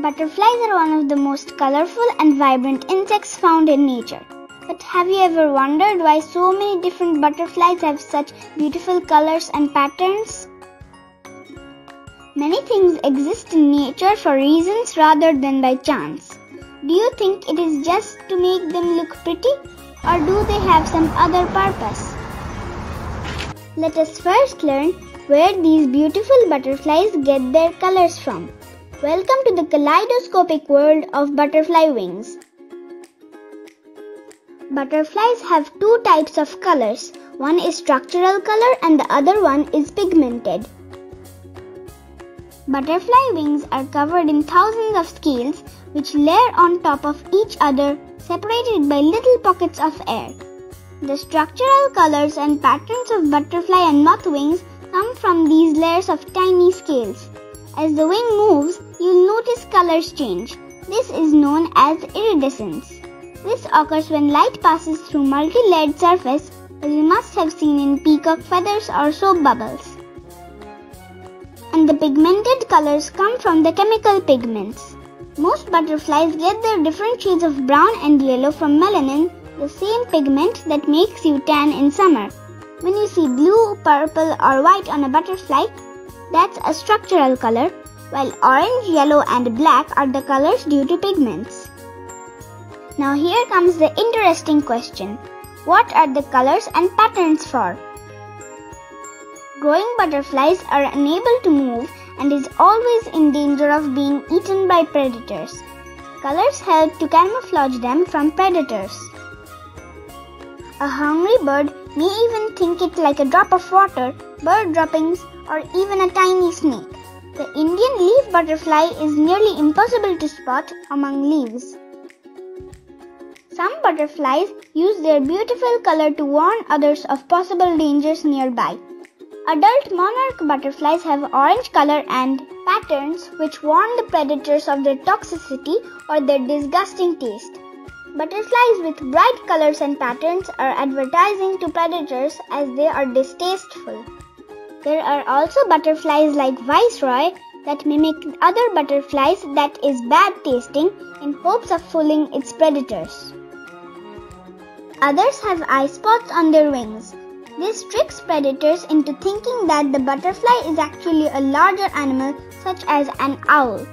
Butterflies are one of the most colorful and vibrant insects found in nature. But have you ever wondered why so many different butterflies have such beautiful colors and patterns? Many things exist in nature for reasons rather than by chance. Do you think it is just to make them look pretty, or do they have some other purpose? Let us first learn where these beautiful butterflies get their colors from. Welcome to the kaleidoscopic world of butterfly wings. Butterflies have two types of colors. One is structural color and the other one is pigmented. Butterfly wings are covered in thousands of scales which layer on top of each other, separated by little pockets of air. The structural colors and patterns of butterfly and moth wings come from these layers of tiny scales. As the wing moves, you'll notice colors change. This is known as iridescence. This occurs when light passes through multi-layered surface, as you must have seen in peacock feathers or soap bubbles. And the pigmented colors come from the chemical pigments. Most butterflies get their different shades of brown and yellow from melanin, the same pigment that makes you tan in summer. When you see blue, purple or white on a butterfly, that's a structural color, while orange, yellow and black are the colors due to pigments. Now here comes the interesting question. What are the colors and patterns for? Growing butterflies are unable to move and is always in danger of being eaten by predators. Colors help to camouflage them from predators. A hungry bird may even think it like a drop of water, bird droppings, or even a tiny snake. The Indian leaf butterfly is nearly impossible to spot among leaves. Some butterflies use their beautiful color to warn others of possible dangers nearby. Adult monarch butterflies have orange color and patterns which warn the predators of their toxicity or their disgusting taste. Butterflies with bright colors and patterns are advertising to predators as they are distasteful. There are also butterflies like Viceroy that mimic other butterflies that is bad tasting in hopes of fooling its predators. Others have eye spots on their wings. This tricks predators into thinking that the butterfly is actually a larger animal such as an owl.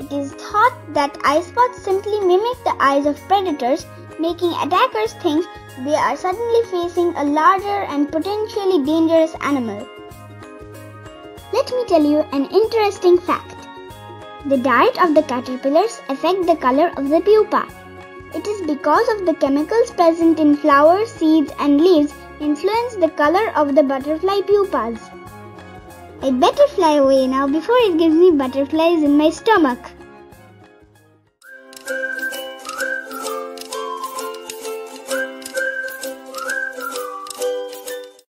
It is thought that eye spots simply mimic the eyes of predators, making attackers think they are suddenly facing a larger and potentially dangerous animal. Let me tell you an interesting fact. The diet of the caterpillars affect the color of the pupa. It is because of the chemicals present in flowers, seeds and leaves influence the color of the butterfly pupas. I better fly away now before it gives me butterflies in my stomach.